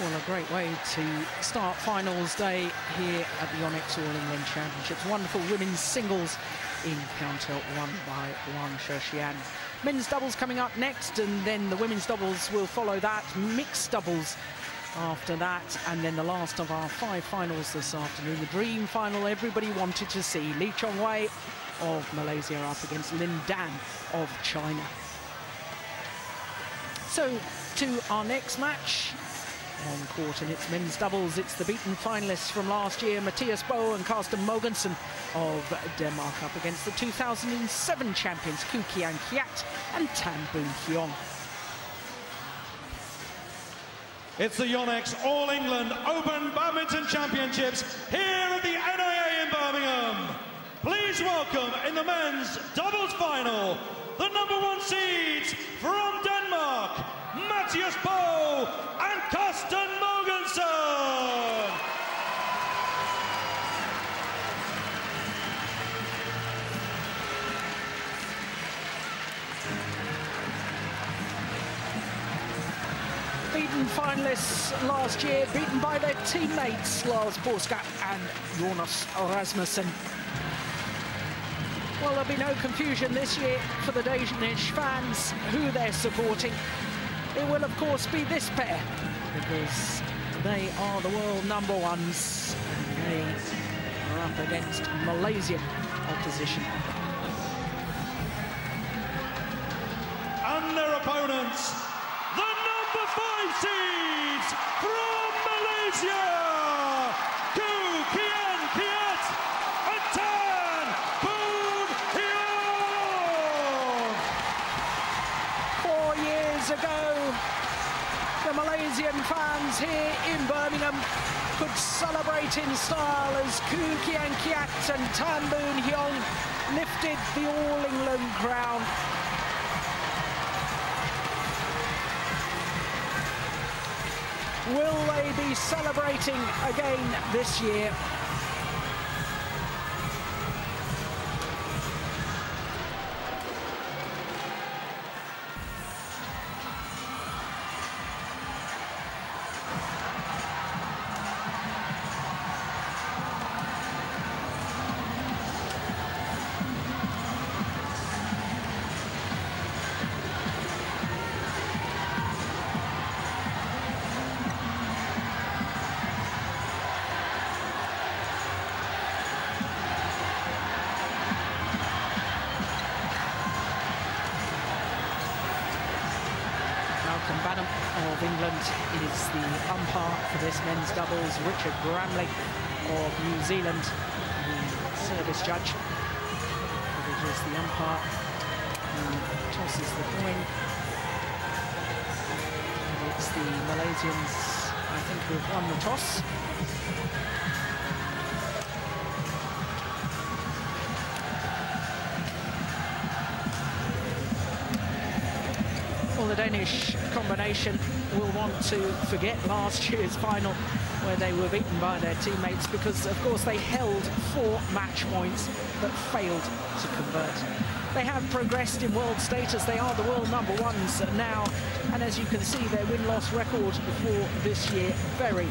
Well, a great way to start finals day here at the Yonex All England Championships. Wonderful women's singles encounter won by Wang Shixian. Men's doubles coming up next, and then the women's doubles will follow that. Mixed doubles after that, and then the last of our five finals this afternoon. The dream final everybody wanted to see. Lee Chong Wei of Malaysia up against Lin Dan of China. So to our next match. On court in its men's doubles, it's the beaten finalists from last year, Mathias Boe and Carsten Mogensen of Denmark, up against the 2007 champions Koo Kien Keat and Tan Boon Heong. It's the Yonex All England Open Badminton Championships here at the NIA in Birmingham. Please welcome in the men's doubles final the #1 seeds from Denmark, Mathias Boe and Carsten Mogensen. Beaten finalists last year, beaten by their teammates Lars Borsgaard and Jonas Rasmussen. Well, there'll be no confusion this year for the Danish fans who they're supporting. It will, of course, be this pair, because they are the world #1s. They are up against Malaysian opposition. And their opponents, the #5 seeds from Malaysia. Ago, the Malaysian fans here in Birmingham could celebrate in style as Koo Kien Keat and Tan Boon Heong lifted the All England crown. Will they be celebrating again this year? Is the umpire for this men's doubles, Richard Bramley of New Zealand, the service judge. And it is the umpire who tosses the coin. And it's the Malaysians, I think, who have won the toss. Well, the Danish combination will want to forget last year's final where they were beaten by their teammates because, of course, they held 4 match points but failed to convert. They have progressed in world status. They are the world #1s now. And as you can see, their win-loss record for this year, very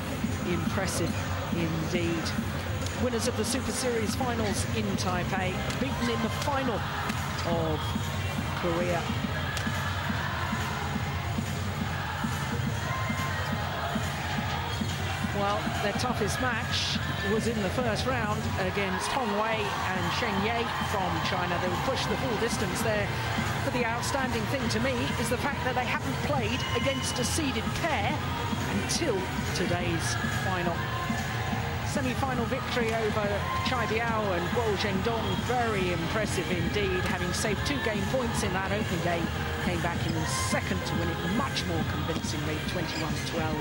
impressive indeed. Winners of the Super Series finals in Taipei, beaten in the final of Korea. Well, their toughest match was in the first round against Hong Wei and Sheng Ye from China. They were pushed the full distance there. But the outstanding thing to me is the fact that they haven't played against a seeded pair until today's final. Semi-final victory over Chai Biao and Guo Zhengdong, very impressive indeed, having saved 2 game points in that opening game. Came back in the second to win it much more convincingly, 21-12.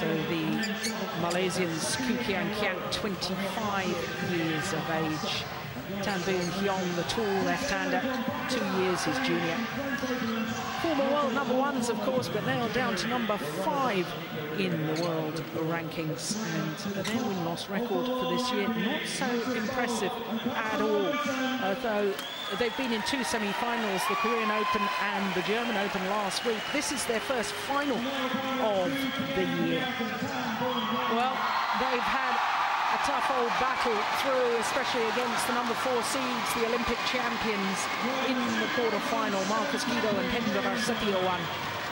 So the Malaysians, Koo Kien Keat, 25 years of age. Tan Boon Heong, the tall left-hander, 2 years his junior. Former world #1s, of course, but now down to #5 in the world rankings. And their win-loss record for this year, not so impressive at all, although They've been in two semi-finals, the Korean Open and the German Open last week. This is their first final of the year. Well, they've had a tough old battle through, especially against the number 4 seeds, the Olympic champions, in the quarter-final, Markis Kido and Hendra Setiawan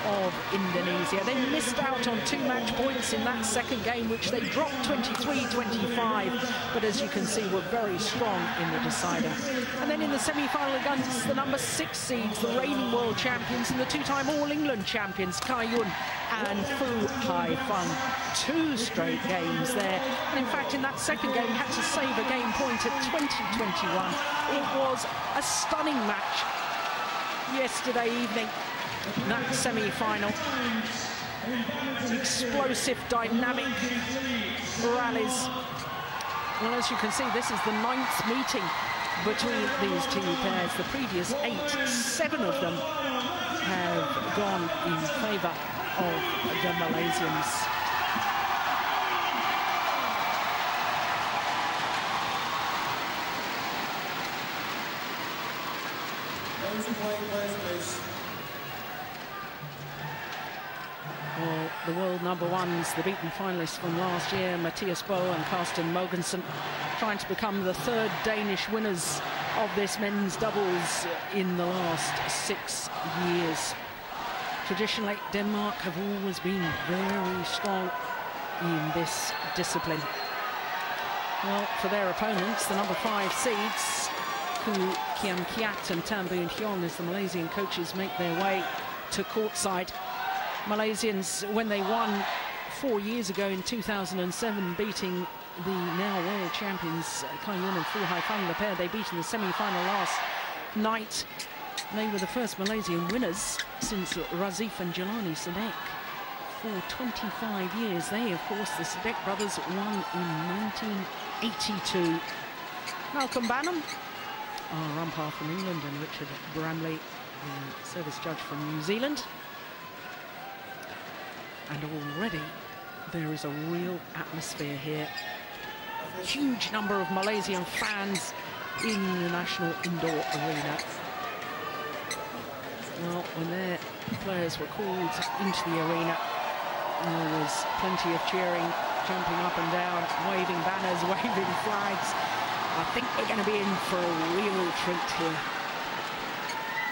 of Indonesia. They missed out on 2 match points in that second game, which they dropped 23-25, but as you can see were very strong in the decider. And then in the semi-final against the number 6 seeds, the reigning world champions and the 2-time All England champions Cai Yun and Fu Kai Fun. 2 straight games there, and in fact in that second game had to save a game point at 20-21. It was a stunning match yesterday evening. That semi-final, explosive, dynamic rallies. Well, as you can see, this is the 9th meeting between these 2 pairs. The previous 8, 7 of them have gone in favour of the Malaysians. Well, the world number 1s, the beaten finalists from last year, Mathias Boe and Carsten Mogensen, trying to become the 3rd Danish winners of this men's doubles in the last 6 years. Traditionally, Denmark have always been very strong in this discipline. Well, for their opponents, the number 5 seeds, Koo Kien Keat and Tan Boon Heong, as the Malaysian coaches make their way to courtside. Malaysians, when they won 4 years ago in 2007, beating the now world champions Cai Yun and Fu Haifeng, the pair they beat in the semi-final last night. They were the first Malaysian winners since Razif and Jelani Sadek for 25 years. They, of course, the Sadek brothers, won in 1982. Malcolm Bannam, our umpire from England, and Richard Bramley, the service judge from New Zealand. And already there is a real atmosphere here. Huge number of Malaysian fans in the National Indoor Arena. Well, when their players were called into the arena, there was plenty of cheering, jumping up and down, waving banners, waving flags. I think they're going to be in for a real treat here.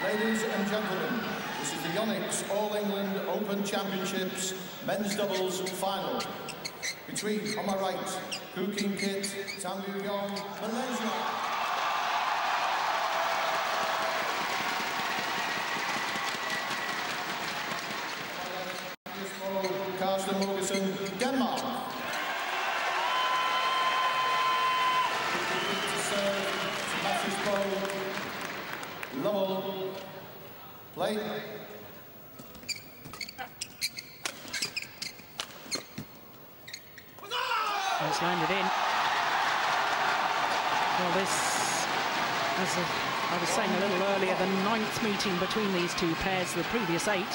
Ladies and gentlemen, this is the Yonex All England Open Championships men's doubles final between, on my right, Koo Kien Keat, Tan Boon Heong, Malaysia. Carsten Mogensen, Denmark. Mathias Boe, Lowell. Play. It's landed in. Well, this, as I was saying a little earlier, the 9th meeting between these 2 pairs, the previous 8.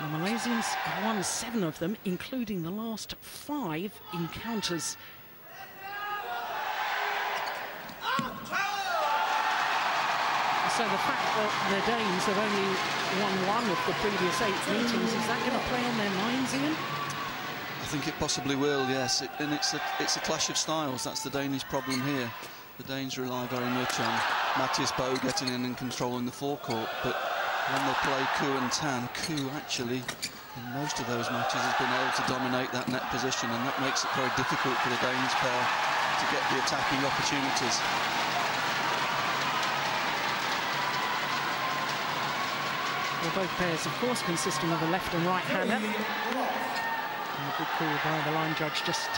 The Malaysians have won 7 of them, including the last 5 encounters. So the fact that the Danes have only won 1 of the previous 8 meetings, is that going to play on their minds, Ian? I think it possibly will, yes. And it's a clash of styles. That's the Danish problem here. The Danes rely very much on Mathias Boe getting in and controlling the forecourt. But when they play Koo and Tan, Koo actually, in most of those matches, has been able to dominate that net position, and that makes it very difficult for the Danes pair to get the attacking opportunities. Well, both pairs, of course, consisting of a left and right-hander. And a good call by the line judge, just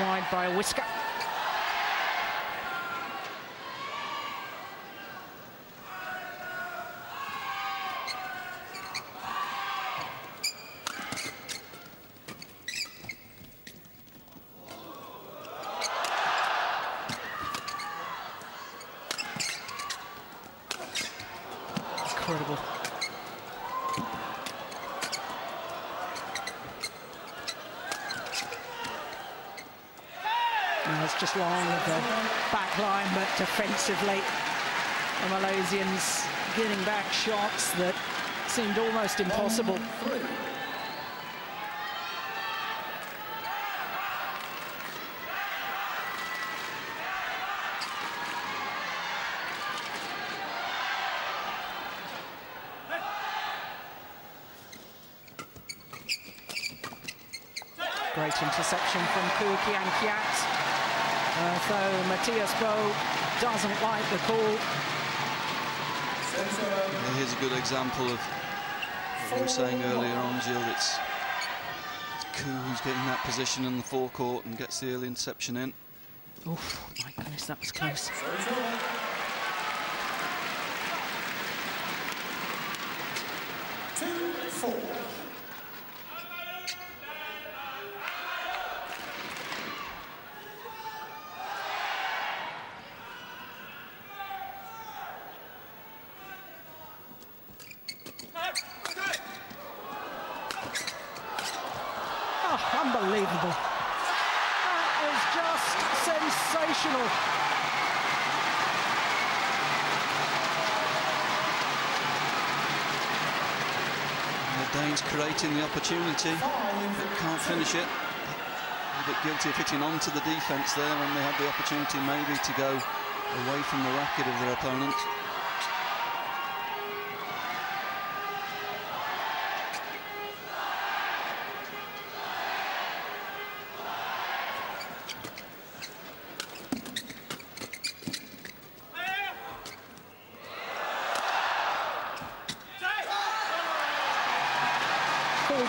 wide by a whisker. Long of the back line, but defensively The Malaysians getting back shots that seemed almost impossible. Great interception from Koo Kien Keat. Though Mathias Boe doesn't like the call. Here's a good example of what we were saying earlier on, Jill. It's Koo who's getting that position in the forecourt and gets the early interception in. Oh, my goodness, that was close. Unbelievable. That is just sensational. The Danes creating the opportunity, but can't finish it. A bit guilty of hitting onto the defence there when they had the opportunity maybe to go away from the racket of their opponent.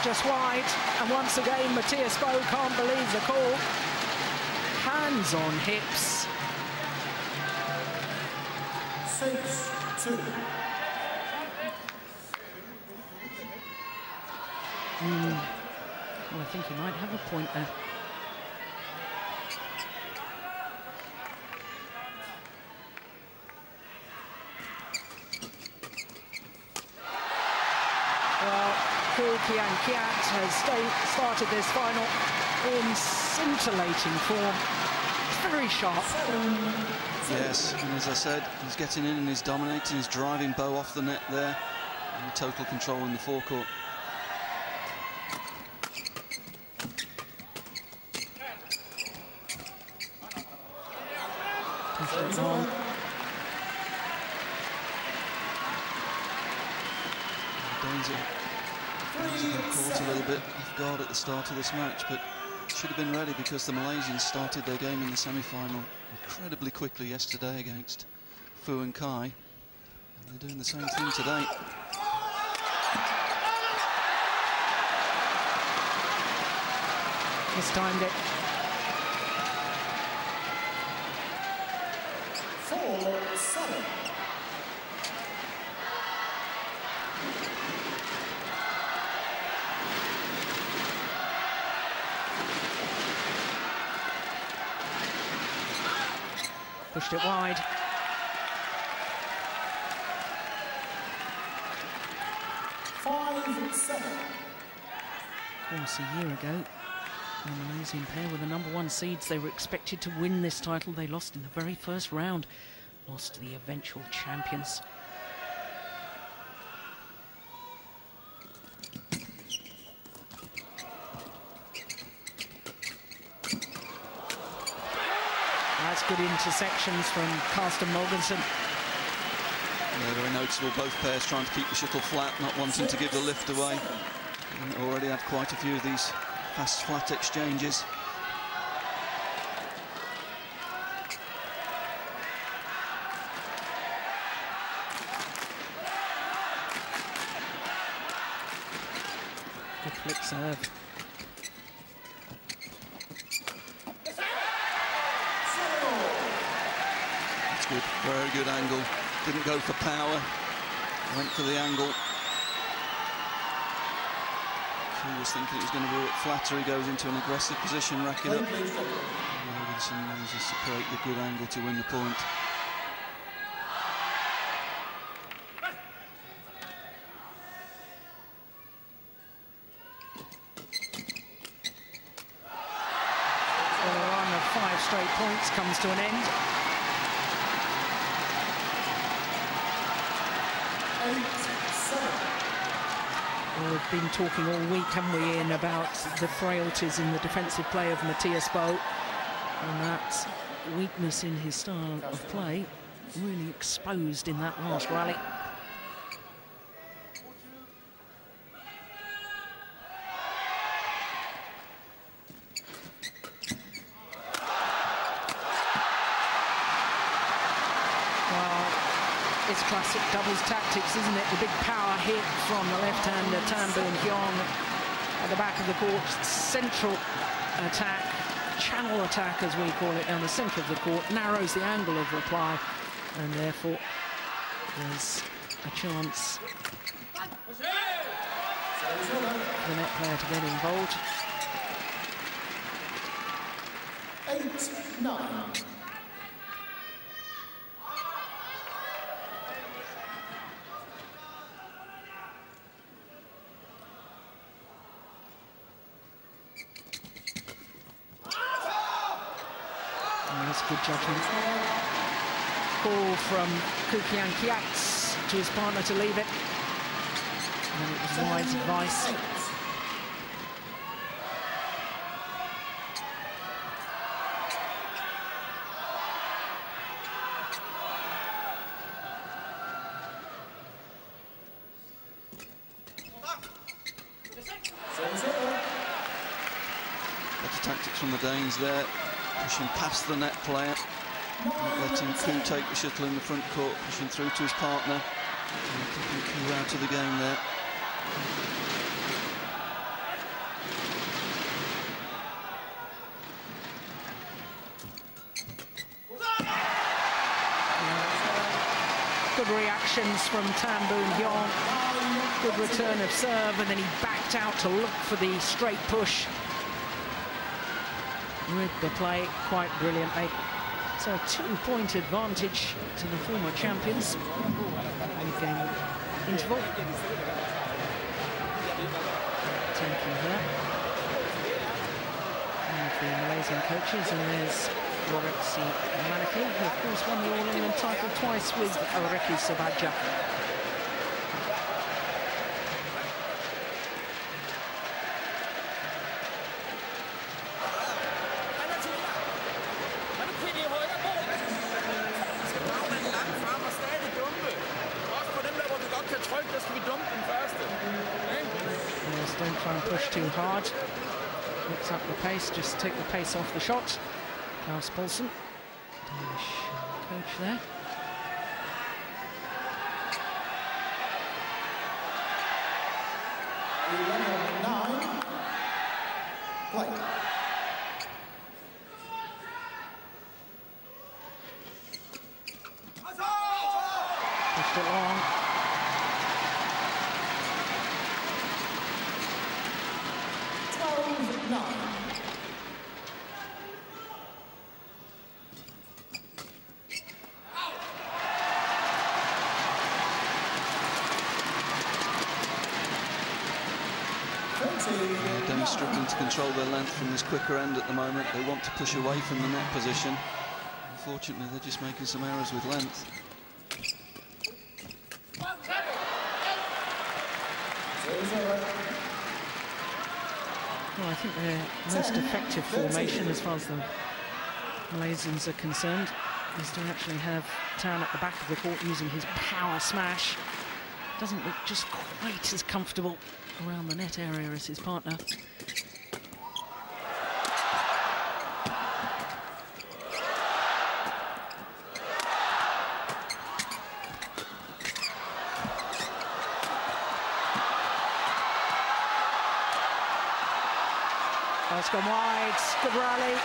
Just wide, and once again Mathias Boe can't believe the call. Hands on hips. 6-2. Well, I think he might have a point there. Koo Kien Keat has started this final in scintillating form. Very sharp. Yes, and as I said, he's getting in and he's dominating. He's driving Boe off the net there. And total control in the forecourt. Caught a little bit off guard at the start of this match, but should have been ready because the Malaysians started their game in the semi-final incredibly quickly yesterday against Fu and Kai, and they're doing the same thing today. Mistimed it. Pushed it wide. Of course, a year ago, the Malaysian pair were the #1 seeds. They were expected to win this title. They lost in the very first round. Lost to the eventual champions. Good interceptions from Carsten Mogensen. Yeah, very noticeable, both pairs trying to keep the shuttle flat, not wanting to give the lift away. And already had quite a few of these fast flat exchanges. Good flip serve. Very good angle. Didn't go for power. Went for the angle. He was thinking it was going to work flatter. He goes into an aggressive position, racking up. Robinson manages to create the good angle to win the point. Well, a run of 5 straight points comes to an end. Well, we've been talking all week, haven't we, Ian, about the frailties in the defensive play of Mathias Boe, and that weakness in his style of play really exposed in that last rally. It's classic doubles tactics, isn't it? The big power hit from the left-hander Tan Boon Heong at the back of the court. Central attack, channel attack as we call it, down the centre of the court, narrows the angle of reply, and therefore there's a chance for the net player to get involved. 8-9. Good judgment. Ball from Koo Kien Keat to his partner to leave it. And it was wise advice. That's the tactics from the Danes there. Pushing past the net player, not letting Koo take the shuttle in the front court, pushing through to his partner, and keeping Koo out of the game there. Good reactions from Tan Boon Heong, good return of serve, and then he backed out to look for the straight push. With the play quite brilliantly. So a 2-point advantage to the former champions. Game interval. Taking that. And the Malaysian coaches, and there's Robert C. Manaki, who of course won the All England title twice with Ricky Subagja. Too hard, looks up the pace, just take the pace off the shot. Klaus Paulsen, Danish coach there. Pushed it long. They're struggling to control their length from this quicker end at the moment. They want to push away from the net position. Unfortunately, they're just making some errors with length. Well, I think their most effective formation, as far as the Malaysians are concerned, is to actually have Tan at the back of the court using his power smash. Doesn't look just quite as comfortable around the net area as his partner. That's gone wide, good rally.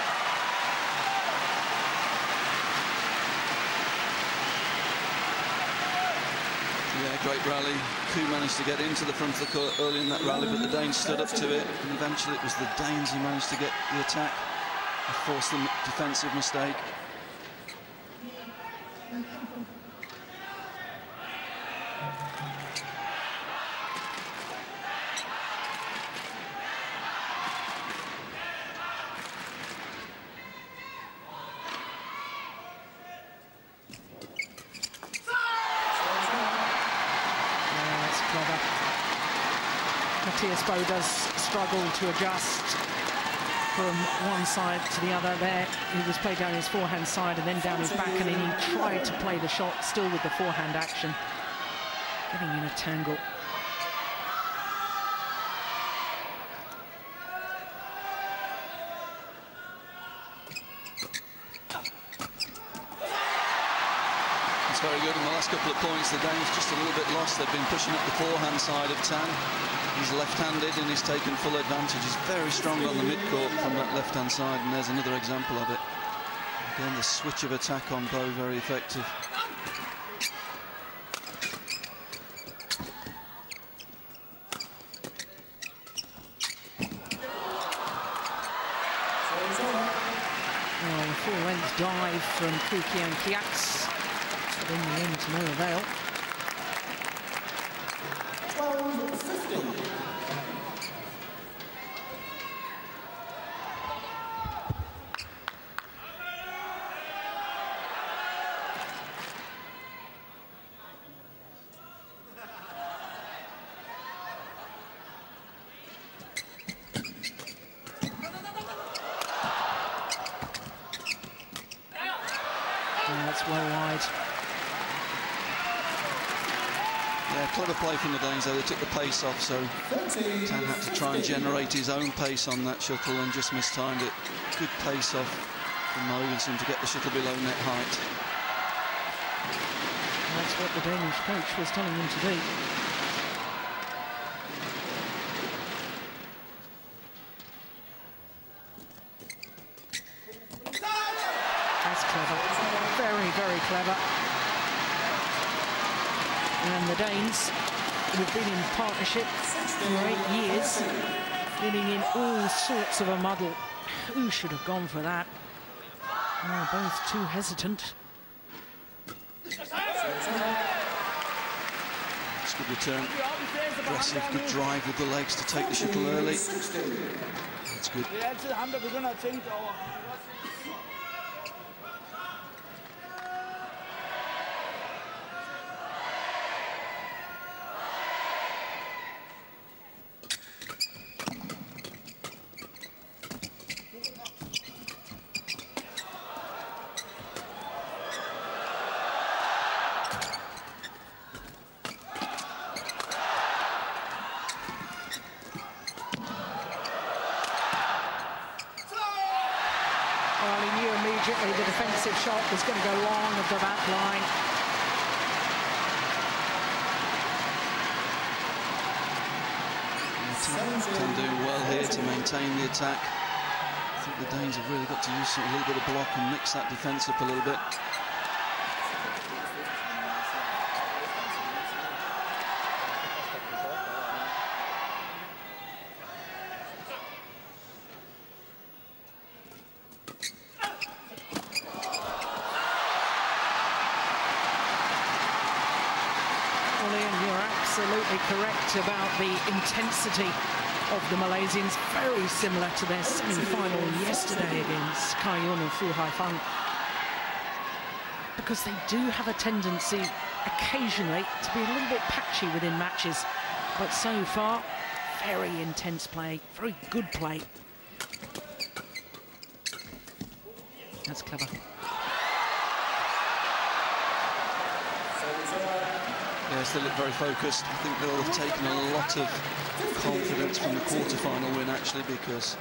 Yeah, great rally. Koo managed to get into the front of the court early in that rally, but the Danes stood up to it, and eventually it was the Danes who managed to get the attack and force the defensive mistake. rather. Mathias Boe does struggle to adjust from one side to the other there. He was played down his forehand side and then down his back, and then he tried to play the shot still with the forehand action. Getting in a tangle. Very good in the last couple of points. The Danes just a little bit lost. They've been pushing up the forehand side of Tan. He's left-handed and he's taken full advantage. He's very strong on the midcourt from that left-hand side, and there's another example of it. Again, the switch of attack on Boe very effective. Well, the full-length dive from Koo Kien Keat. In the end, to no avail. That's well wide. Yeah, clever play from the Danes, though. They took the pace off, so Tan had to try and generate his own pace on that shuttle and just mistimed it. Good pace off from Mogensen to get the shuttle below net height. And that's what the Danish coach was telling him to do. That's clever. Very, very clever. And the Danes, who've been in partnership for 8 years, getting in all sorts of a muddle. Who should have gone for that? Oh, both too hesitant. It's a good return. Aggressive, good drive with the legs to take the shuttle early. That's good. The defensive shot was going to go long of the back line. Tan doing well here to maintain the attack. I think the Danes have really got to use a little bit of block and mix that defence up a little bit. Correct about the intensity of the Malaysians, very similar to their semi-final yesterday against Cai Yun and Fu Haifeng, because they do have a tendency occasionally to be a little bit patchy within matches, but so far very intense play, very good play. That's clever. Yes, they look very focused. I think they'll have taken a lot of confidence from the quarterfinal win, actually, because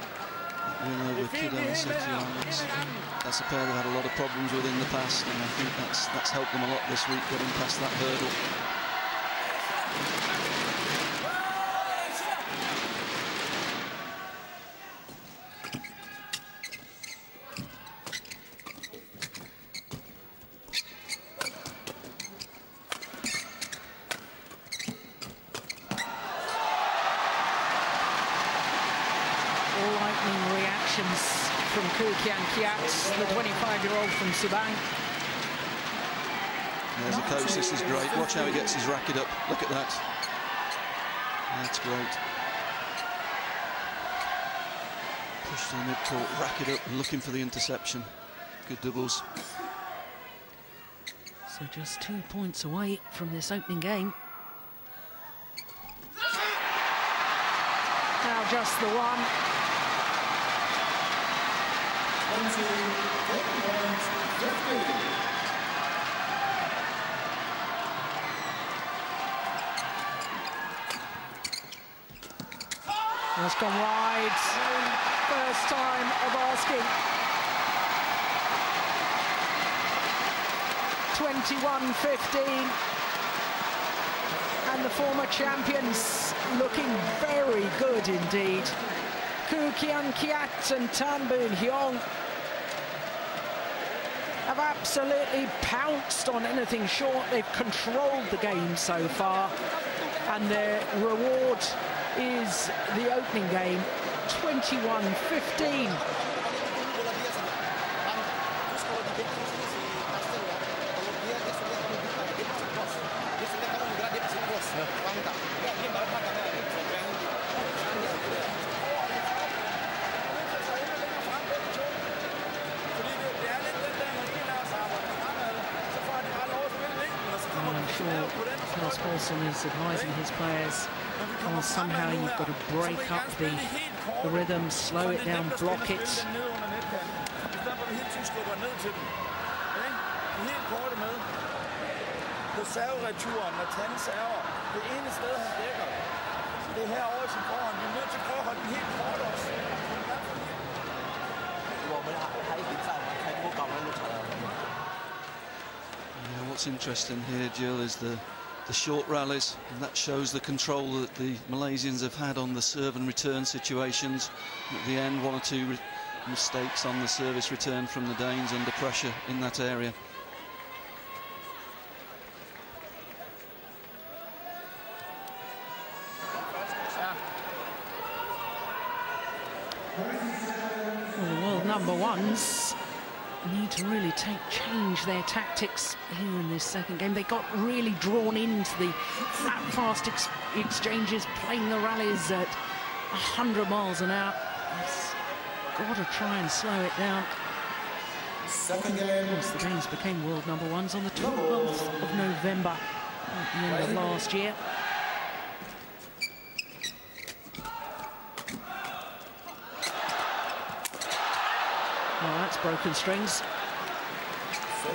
that win over Kido and Setiawan, that's a pair that had a lot of problems with in the past, and I think that's helped them a lot this week, getting past that hurdle. From Koo Kien Keat, the 25-year-old from Subang. There's a coach, this is great. Watch how he gets his racket up. Look at that. That's great. Push to the midcourt, racket up, and looking for the interception. Good doubles. So just 2 points away from this opening game. just the one. That's gone wide. First time of asking. 21-15. And the former champions looking very good indeed. Koo Kien Keat and Tan Boon Heong have absolutely pounced on anything short. They've controlled the game so far, and their reward is the opening game, 21-15. Klaus Paulsen is advising his players, well, somehow you've got to break up the rhythm, slow it down, block it. You know, what's interesting here, Jill, is the short rallies, and that shows the control that the Malaysians have had on the serve and return situations. At the end, one or two mistakes on the service return from the Danes under pressure in that area. Well, the world number ones need to really change their tactics here in this second game. They got really drawn into the fast exchanges, playing the rallies at 100 miles an hour. It's got to try and slow it down. Once the Danes became world number ones on the 12th of November at the end of last year. Well, that's broken strings. Yeah.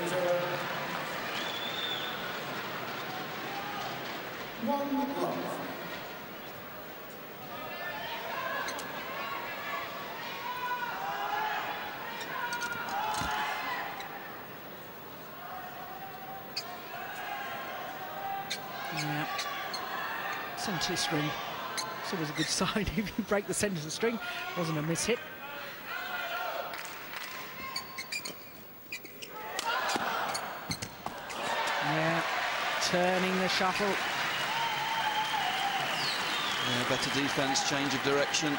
Center string. It's always a good sign if you break the center string. Wasn't a mishit. Turning the shuttle. Yeah, better defense, change of direction.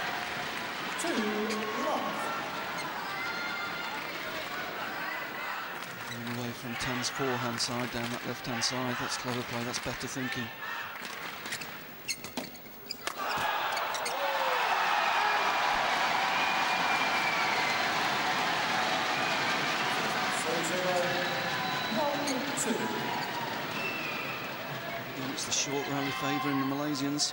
And away from Tan's forehand side, down that left-hand side. That's clever play, that's better thinking. Short rally favouring the Malaysians.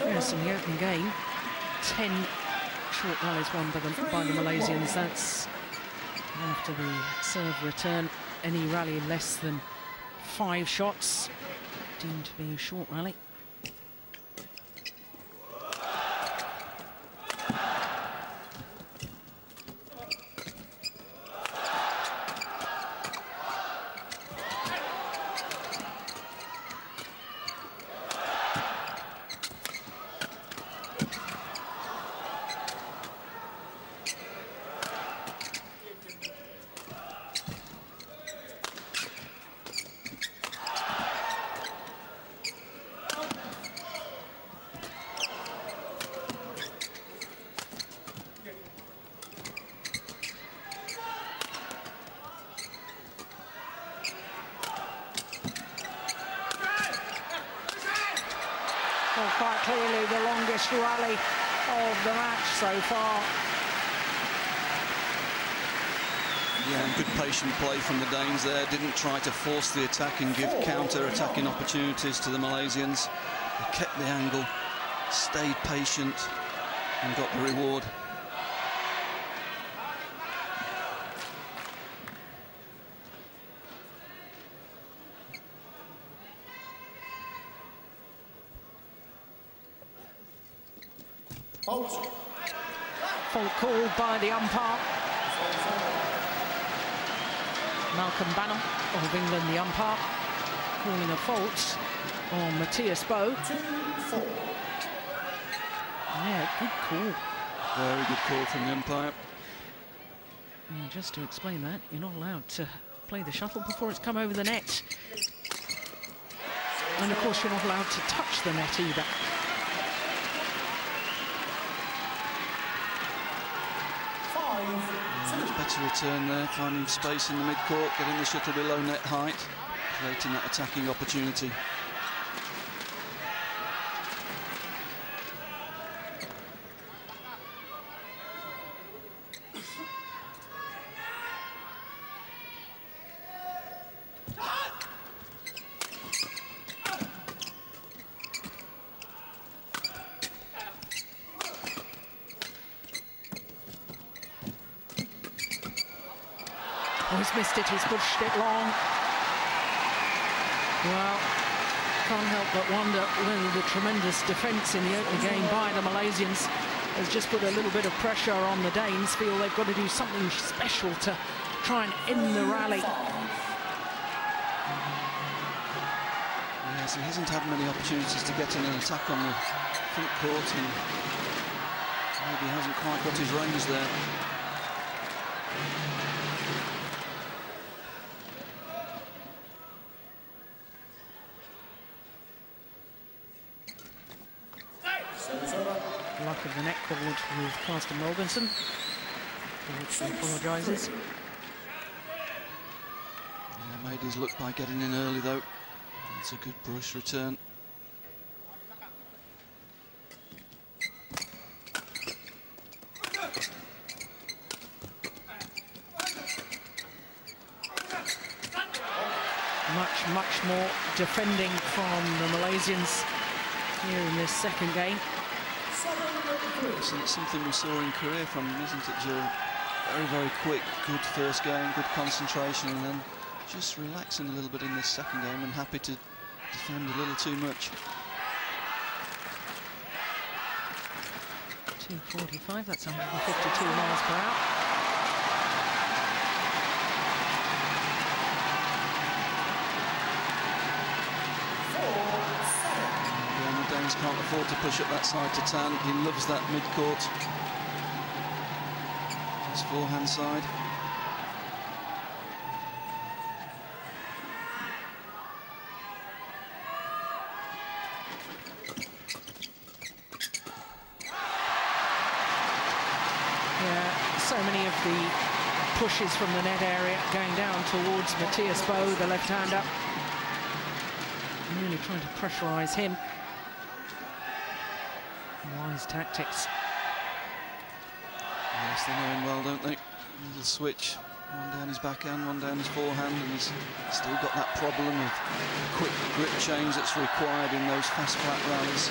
Yes, in the opening game, 10 short rallies won by the Malaysians. That's after the serve return. Any rally less than 5 shots deemed to be a short rally. Quite clearly the longest rally of the match so far. Yeah, good patient play from the Danes there. Didn't try to force the attack and give counter-attacking opportunities to the Malaysians. They kept the angle, stayed patient, and got the reward. Fault. Fault called by the umpire. Malcolm Bannam of England, the umpire, calling a fault on Mathias Boe. Yeah, good call. Very good call from the umpire. And just to explain that, you're not allowed to play the shuttle before it's come over the net. And of course, you're not allowed to touch the net either. Better return there, finding space in the mid-court, getting the shuttle below net height, creating that attacking opportunity. He's pushed it long. Well, can't help but wonder whether the tremendous defence in the opening game by the Malaysians has just put a little bit of pressure on the Danes. Feel they've got to do something special to try and end the rally. Yes, he hasn't had many opportunities to get in an attack on the front court, and maybe hasn't quite got his range there. Of the net called with Carsten Mogensen, for which he apologises. Yeah, made his look by getting in early though. It's a good brush return. Much, much more defending from the Malaysians here in this second game. It's something we saw in Korea from him, isn't it, Jill? Very, very quick, good first game, good concentration, and then just relaxing a little bit in this second game and happy to defend a little too much. 245, that's 152 miles per hour. Can't afford to push up that side to Tan. He loves that mid-court. His forehand side. Yeah, so many of the pushes from the net area going down towards Mathias Boe, the left-hander. Really trying to pressurise him. Wise tactics. Yes, they know him well, don't they? A little switch, one down his backhand, one down his forehand, and he's still got that problem of quick grip change that's required in those fast flat rallies.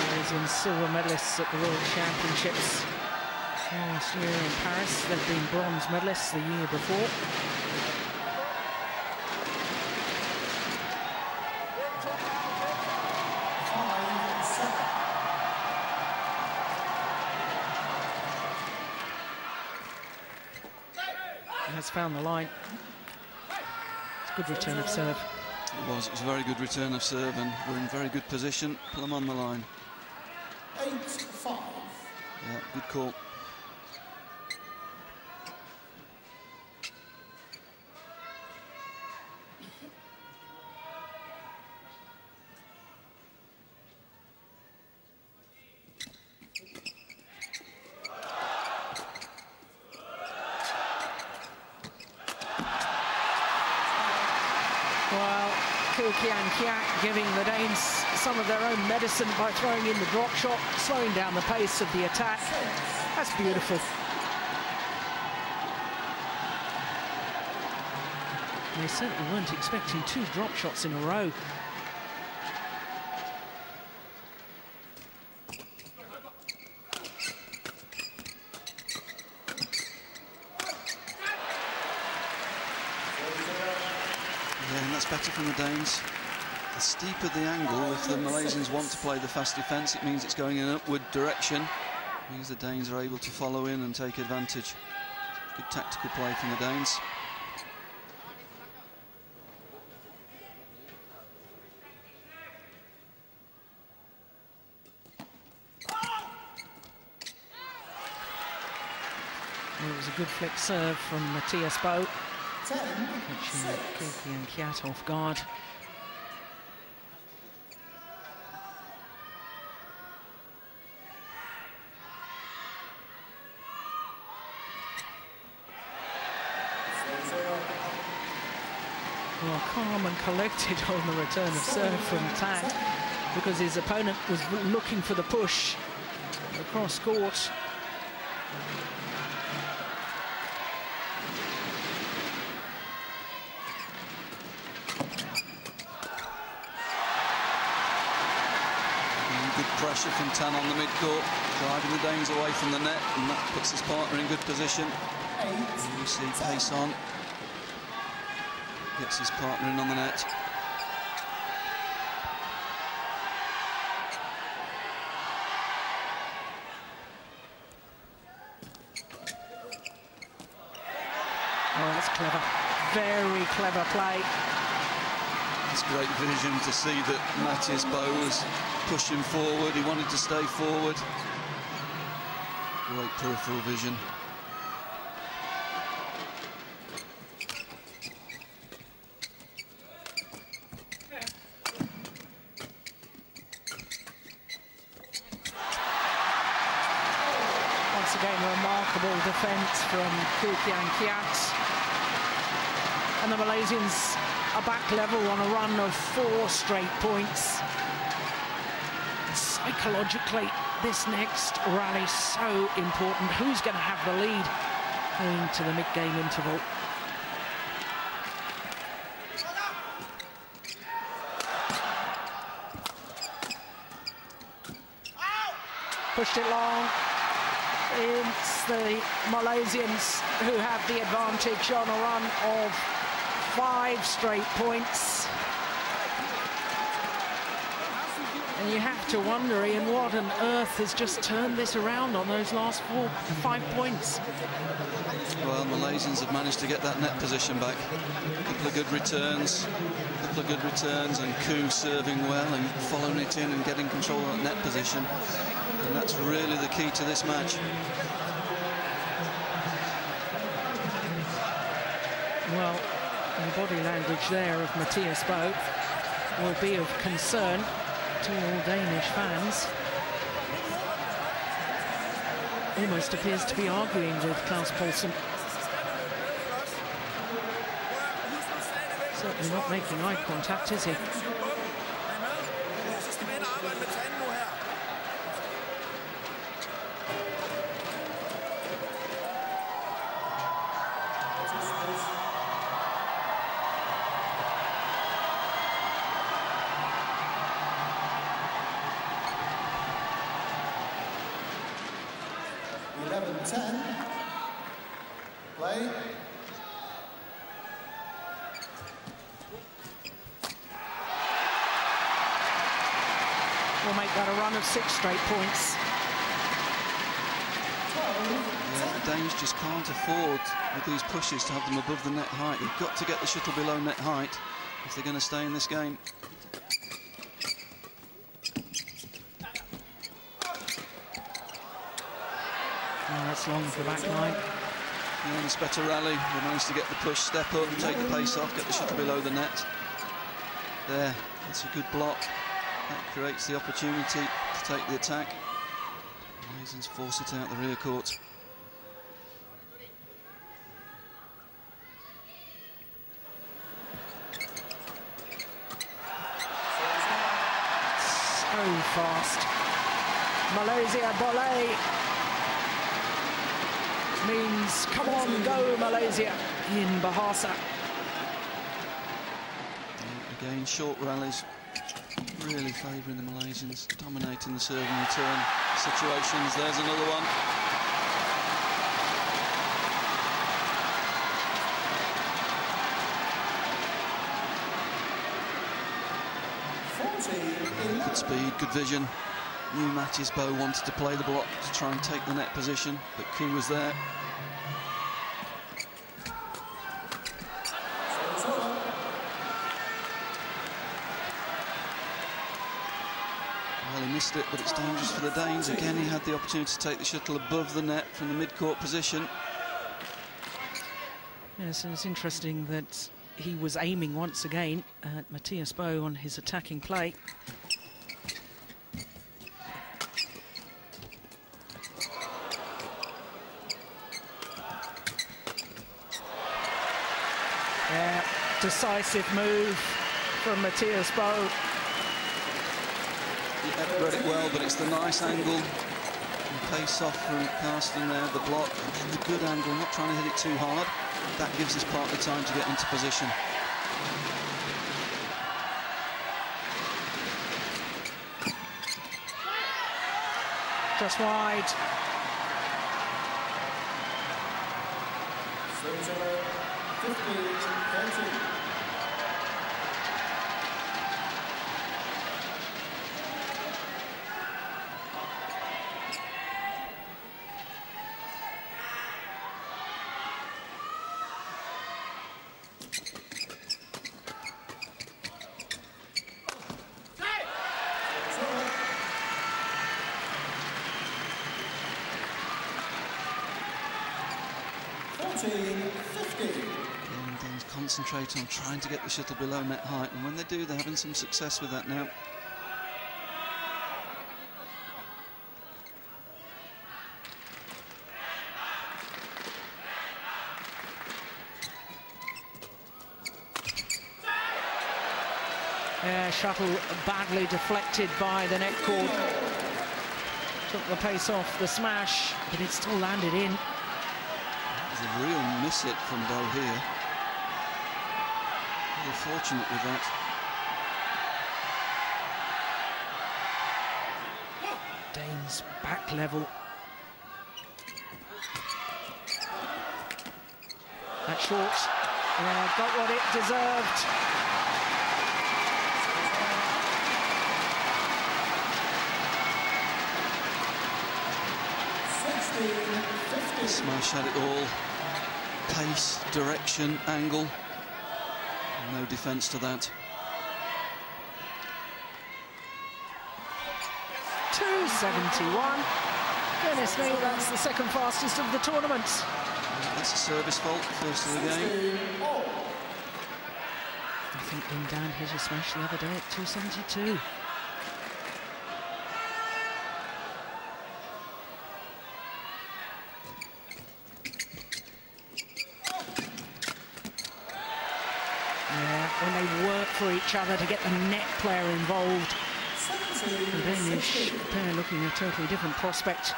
Malaysian silver medalists at the World Championships last year in Paris. They've been bronze medalists the year before. Found the line. It's a good return of serve. It was a very good return of serve, and we're in very good position. Pull them on the line. 8-5. Yeah, good call. some of their own medicine by throwing in the drop shot, slowing down the pace of the attack. That's beautiful. They certainly weren't expecting two drop shots in a row. Again, that's better from the Danes. The steeper the angle, if the Malaysians want to play the fast defence, it means it's going in an upward direction. It means the Danes are able to follow in and take advantage. Good tactical play from the Danes. It was a good flick serve from Mathias Boe, catching Koo Kien Keat off guard. Well, calm and collected on the return of serve from Tan, because his opponent was looking for the push across court. Pressure from Tan on the midcourt, driving the Danes away from the net, and that puts his partner in good position. You see Paisan gets his partner in on the net. Oh, that's clever. Very clever play. It's great vision to see that Mathias Boe was pushing forward. He wanted to stay forward. Great peripheral vision. Once again, remarkable defence from Koo Kien Keat. And the Malaysians are back level on a run of 4 straight points. Psychologically, this next rally so important. Who's going to have the lead going to the mid-game interval? Pushed it long. It's the Malaysians who have the advantage on a run of 5 straight points. And you have to wonder, Ian, what on earth has just turned this around on those last 4 or 5 points? Well, Malaysians have managed to get that net position back. A couple of good returns, and Koo serving well and following it in and getting control of that net position. And that's really the key to this match. Well, the body language there of Mathias Boe will be of concern to all Danish fans. Almost appears to be arguing with Klaus Paulsen. Certainly not making eye contact, is he? We'll make that a run of 6 straight points. Yeah, the Danes just can't afford with these pushes to have them above the net height. They've got to get the shuttle below net height if they're going to stay in this game. Oh, that's long for the back line. Yeah, it's better rally. They managed to get the push, step up, take the pace off, get the shuttle below the net. There, that's a good block. That creates the opportunity to take the attack. Malaysians force it out the rear court. own fast. Malaysia Boleh means come on, go Malaysia in Bahasa. And again, short rallies really favouring the Malaysians, dominating the serve and return situations. There's another one. Good speed, good vision. New Mathias Boe wanted to play the block to try and take the net position, but Koo was there. Well, he missed it, but it's dangerous for the Danes. Again, he had the opportunity to take the shuttle above the net from the mid-court position. Yes, and it's interesting that he was aiming once again at Mathias Boe on his attacking play. Yeah, decisive move from Mathias Boe. Yeah, read it well, but it's the nice angle and pace off from Carsten there, the block, and then the good angle, not trying to hit it too hard. That gives us partly time to get into position. Just wide. Concentrate on trying to get the shuttle below net height, and when they do, they're having some success with that now. Yeah, shuttle badly deflected by the net cord. Took the pace off the smash, but it still landed in. That was a real miss it from Boe here. We're fortunate with that. Danes back level. That short, yeah, got what it deserved. The smash had it all. Pace, direction, angle. No defence to that. $2.71. Goodness me, that's the second fastest of the tournament. That's a service fault, first of the game. I think Lin Dan hit a smash the other day at 2.72. Each other to get the net player involved. The Danish pair looking a totally different prospect.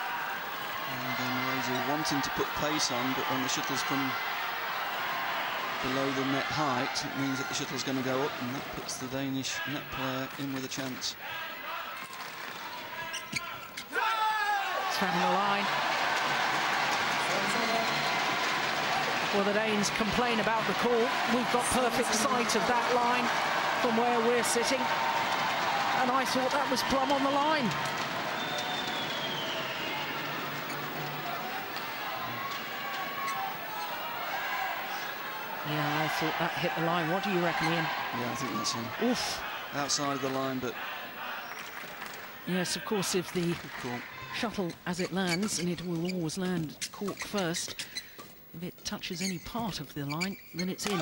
And Malaysia wanting to put pace on, but when the shuttle's from below the net height, it means that the shuttle's going to go up, and that puts the Danish net player in with a chance. It's having a line. Well, the Danes complain about the call. We've got perfect sight of that line from where we're sitting, and I thought that was plumb on the line. Yeah, I thought that hit the line. What do you reckon, Ian? Yeah, I think that's him. Oof. Outside the line, but... Yes, of course, if the shuttle, as it lands, and it will always land cork first, if it touches any part of the line, then it's in.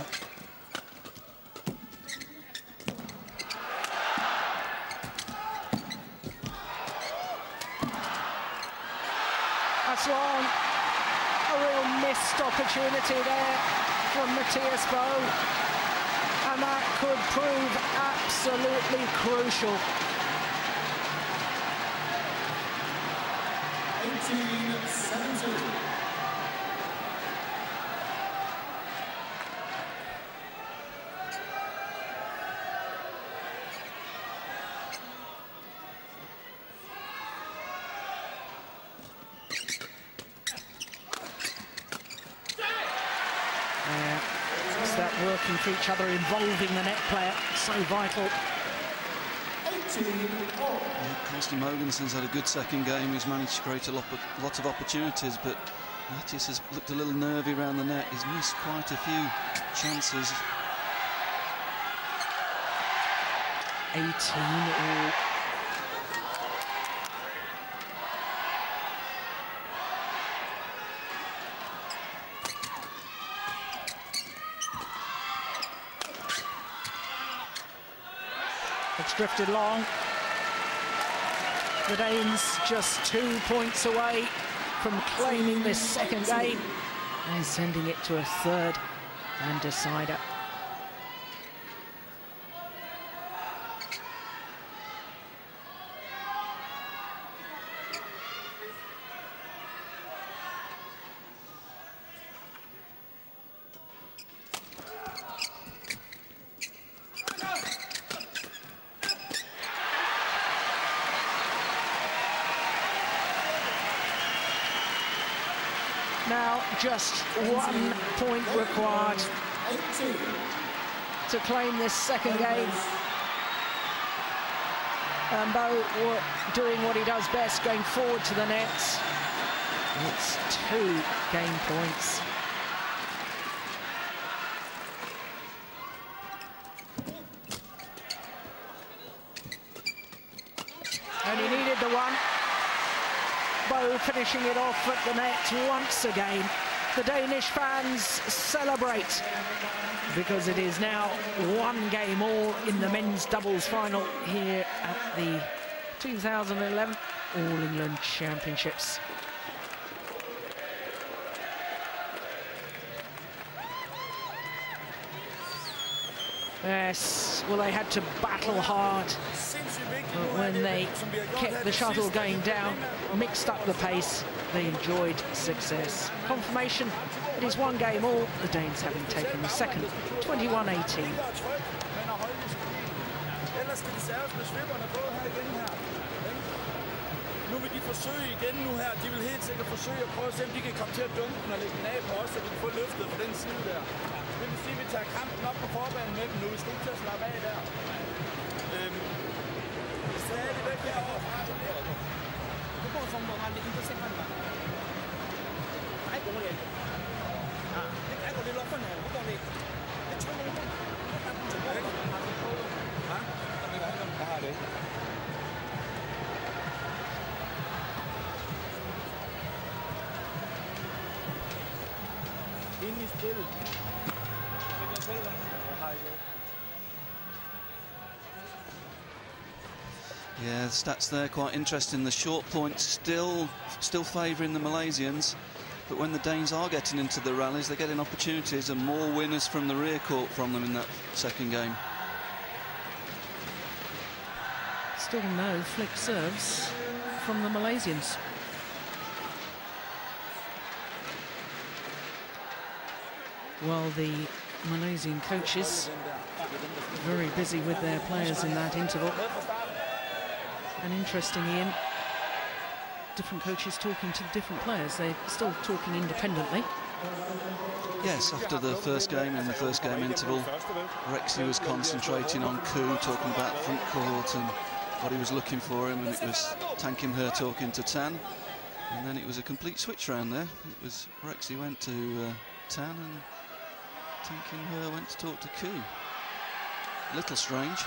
Opportunity there from Mathias Boe, and that could prove absolutely crucial. That working for each other, involving the net player, so vital. Carsten Mogensen's had a good second game. He's managed to create a lot of opportunities, but Mathias has looked a little nervy around the net. He's missed quite a few chances. 18 all. It's drifted long. The Danes just 2 points away from claiming this second game and sending it to a third and decider. Just 1 point required to claim this second game. And Boe doing what he does best, going forward to the net. It's 2 game points. And he needed the one. Boe finishing it off at the net once again. The Danish fans celebrate because it is now 1 game all in the men's doubles final here at the 2011 All England Championships. Yes, well, they had to battle hard when they kept the shuttle going down, mixed up the pace. They enjoyed success. Confirmation, it is 1 game all, the Danes having taken the second, 21-18. Yeah, the stats there quite interesting. The short points still favouring the Malaysians, but when the Danes are getting into the rallies, they're getting opportunities and more winners from the rear court from them in that second game. Still no flick serves from the Malaysians. While the Malaysian coaches very busy with their players in that interval. And interesting, Ian, different coaches talking to the different players. They're still talking independently. Yes, after the first game, in the first game interval, Rexy was concentrating on Koo, talking about front court and what he was looking for him, and it was Tan Kim Her talking to Tan. And then it was a complete switch round there. It was Rexy went to Tan and Tan Kim Her went to talk to Koo. A little strange.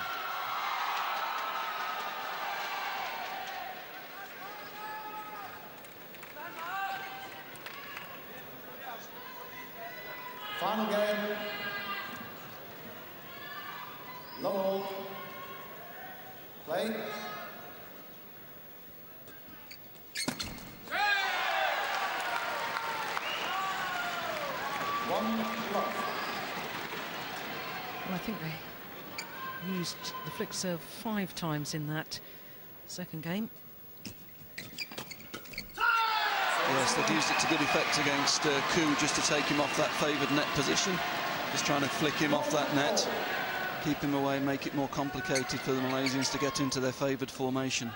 Final game. Low. Play. One block. Well, I think they used the flick serve 5 times in that second game. Time! Yes, they've used it to good effect against Koo just to take him off that favoured net position. Just trying to flick him off that net, keep him away, make it more complicated for the Malaysians to get into their favoured formation.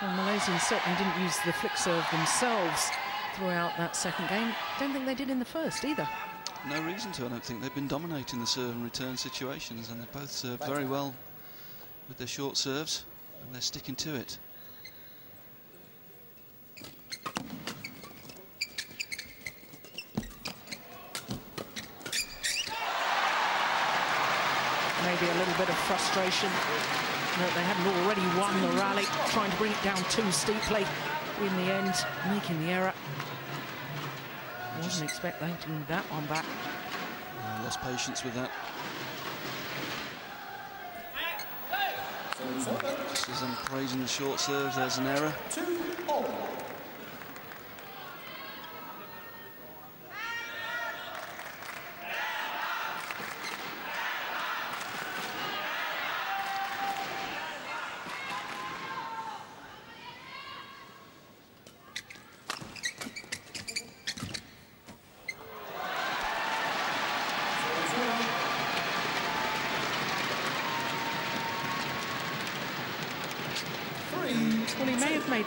Well, the Malaysians certainly didn't use the flick serve themselves throughout that second game. Don't think they did in the first either. No reason to, I don't think. They've been dominating the serve and return situations, and they've both served very well with their short serves, and they're sticking to it. Maybe a little bit of frustration that they hadn't already won the rally, trying to bring it down too steeply. In the end, making the error. I wasn't expecting that one back. I lost patience with that. Just as I'm praising the short serves, there's an error.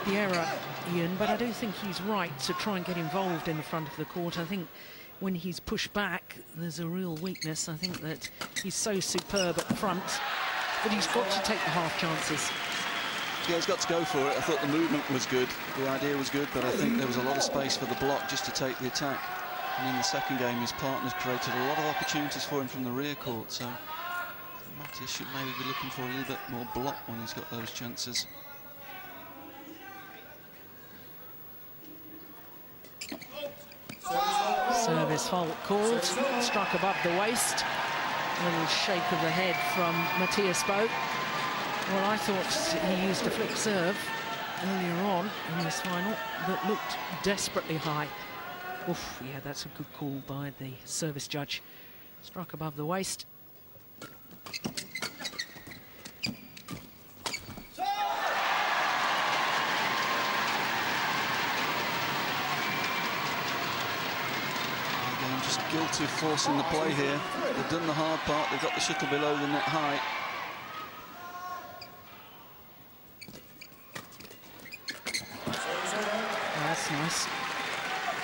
The error, Ian, but I do think he's right to try and get involved in the front of the court. I think when he's pushed back, there's a real weakness. I think that he's so superb at the front that he's got to take the half chances. Yeah, he's got to go for it. I thought the movement was good, the idea was good, but I think there was a lot of space for the block just to take the attack. And in the second game, his partners created a lot of opportunities for him from the rear court, so Mathias should maybe be looking for a little bit more block when he's got those chances. Service fault called, struck above the waist. A little shake of the head from Mathias Boe. Well, I thought he used a flick serve earlier on in this final that looked desperately high. Oof, yeah, that's a good call by the service judge. Struck above the waist. Guilty of forcing the play here. They've done the hard part, they've got the shuttle below the net height. Oh, that's nice.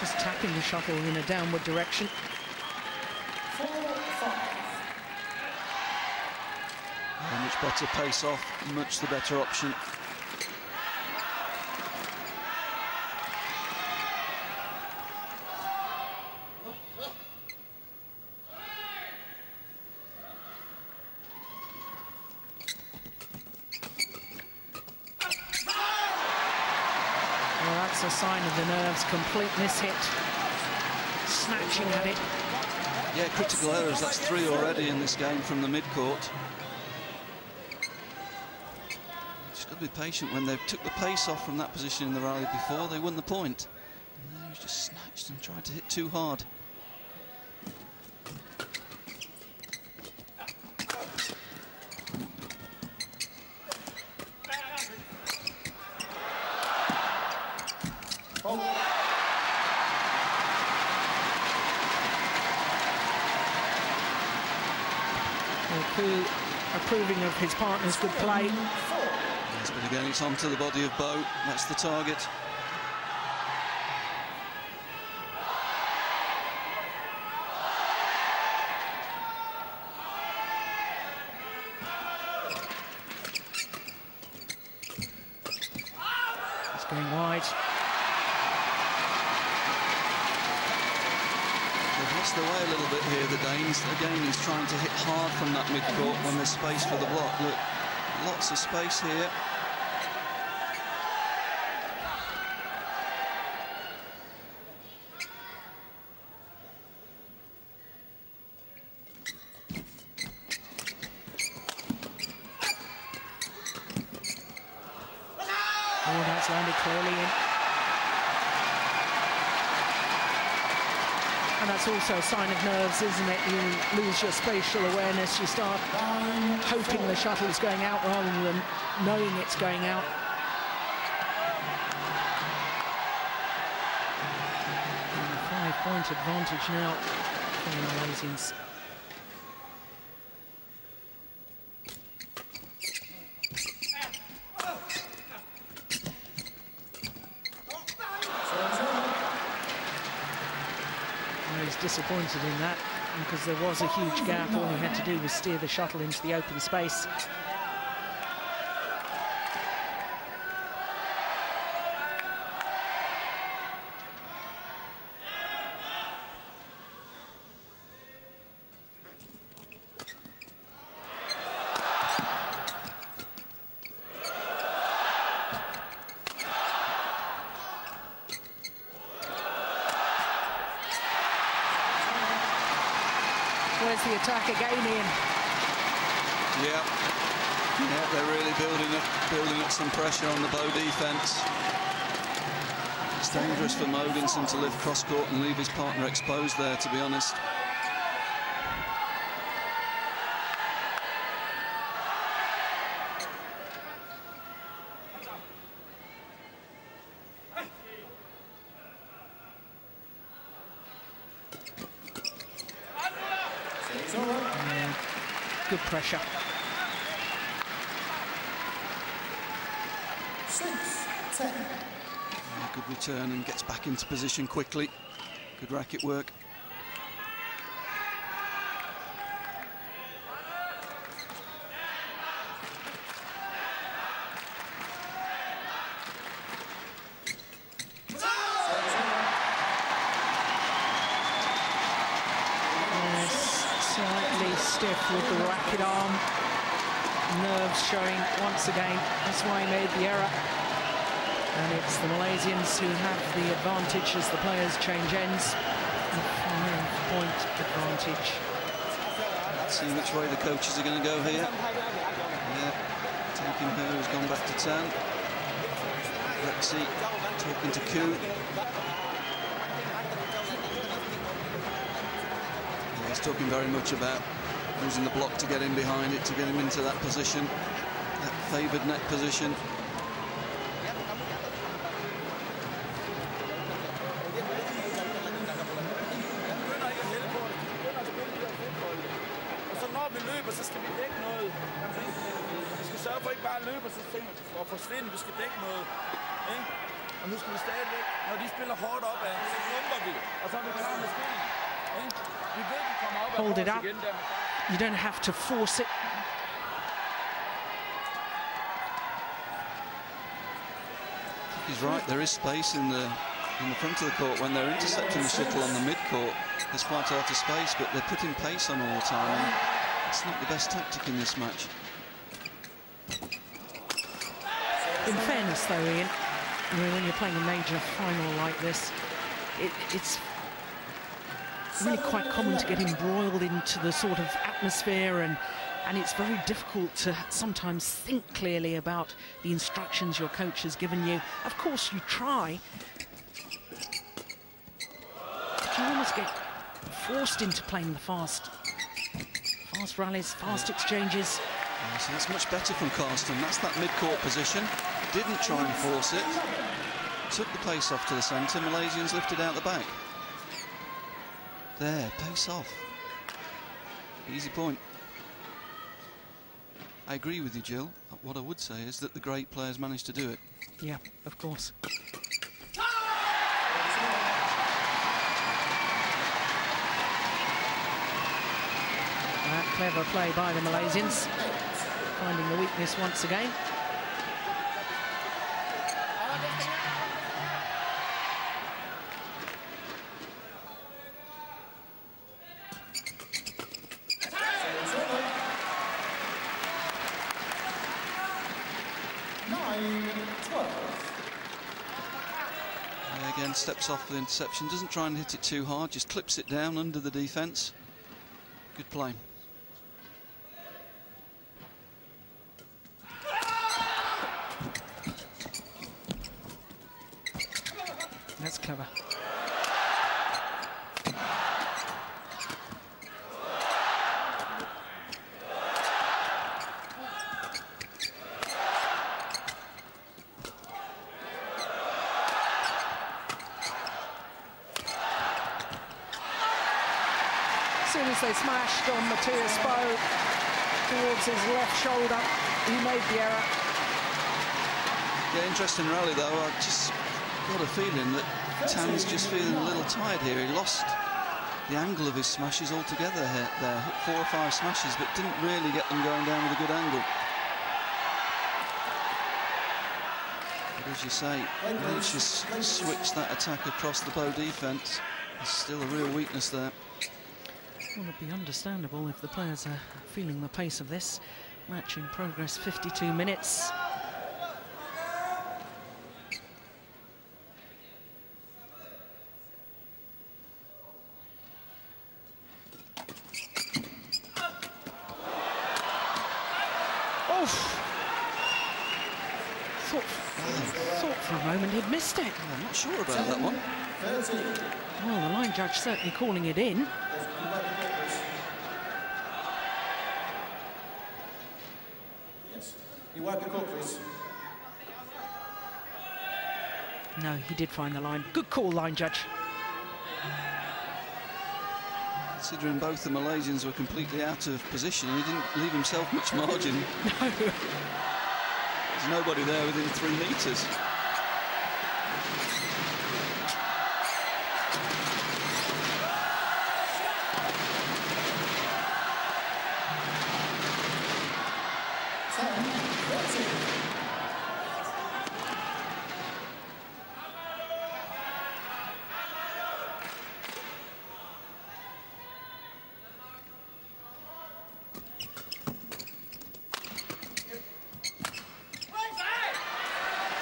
Just tapping the shuttle in a downward direction. A much better pace off, much the better option. The nerves, complete mishit, snatching at it. Yeah, critical errors, that's three already in this game from the midcourt. Just got to be patient. When they took the pace off from that position in the rally before, they won the point. And there he's just snatched and tried to hit too hard. Approving of his partner's good play. Yes, but again, it's onto the body of Boe. That's the target. It's going wide. The way a little bit here, the Danes. Again, he's trying to hit hard from that midcourt when there's space for the block. Look, lots of space here. Also a sign of nerves, isn't it? You lose your spatial awareness, you start hoping the shuttle's going out rather than knowing it's going out. point advantage now from the Malaysians. Disappointed in that, because there was a huge gap. All he had to do was steer the shuttle into the open space. Attack again, Ian. Yeah, they're really building up some pressure on the Boe defence. It's dangerous for Mogensen to lift cross-court and leave his partner exposed there, to be honest. Pressure. Good return and gets back into position quickly. Good racket work. With the racket arm, nerves showing once again. That's why he made the error. And it's the Malaysians who have the advantage as the players change ends. A 5-point advantage. Let's see which way the coaches are going to go here. Yeah, taking her, has gone back to Tan. Rexy talking to Koo. Yeah, he's talking very much about using the block to get in behind it, to get him into that position, that favoured net position. Hold it up. You don't have to force it. He's right, there is space in the front of the court. When they're intercepting the shuttle on the mid-court, there's quite a lot of space, but they're putting pace on all the time. And it's not the best tactic in this match. In fairness, though, Ian, I mean, when you're playing a major final like this, it's really quite common to get embroiled into the sort of atmosphere, and it's very difficult to sometimes think clearly about the instructions your coach has given you. Of course you try, but you almost get forced into playing the fast rallies, fast exchanges. Oh, so that's much better from Carsten. That's that mid-court position. Didn't try and force it. Took the pace off to the centre. Malaysians lifted out the back. There, pace off. Easy point. I agree with you, Jill. What I would say is that the great players managed to do it. Yeah, of course. That clever play by the Malaysians. Finding the weakness once again. Steps off the interception, doesn't try and hit it too hard, just clips it down under the defence. Good play. That's clever. as they smashed on Mathias Boe towards his left shoulder. He made the error. Yeah, interesting rally though. I just got a feeling that Tan's just feeling a little tired here. He lost the angle of his smashes altogether here, there. Hit 4 or 5 smashes, but didn't really get them going down with a good angle. As you say, managed to switch that attack across the Boe defence. There's still a real weakness there. Well, it'd be understandable if the players are feeling the pace of this. Match in progress, 52 minutes. Missed it. I'm not sure about that one. Well, the line judge certainly calling it in. Yes. You wipe the call, please. No, he did find the line. Good call, line judge. Considering both the Malaysians were completely out of position, he didn't leave himself much margin. No. There's nobody there within 3 metres.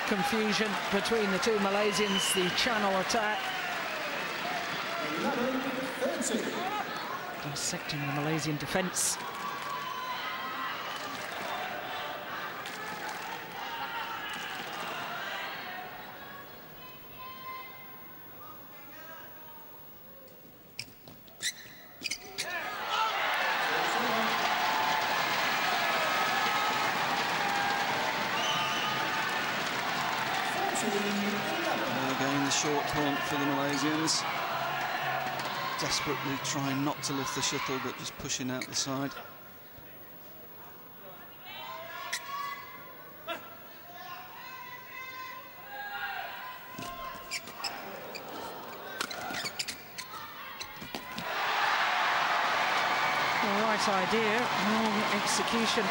Confusion between the two Malaysians, the channel attack. Dissecting the Malaysian defence. Desperately trying not to lift the shuttle, but just pushing out the side. The right idea, wrong execution.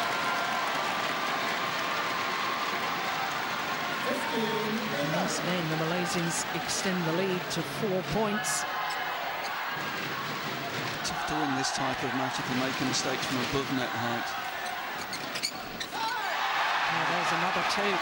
Once again, the Malaysians extend the lead to 4 points. To win this type of match if you're making mistakes from above net height. Oh, there's another two.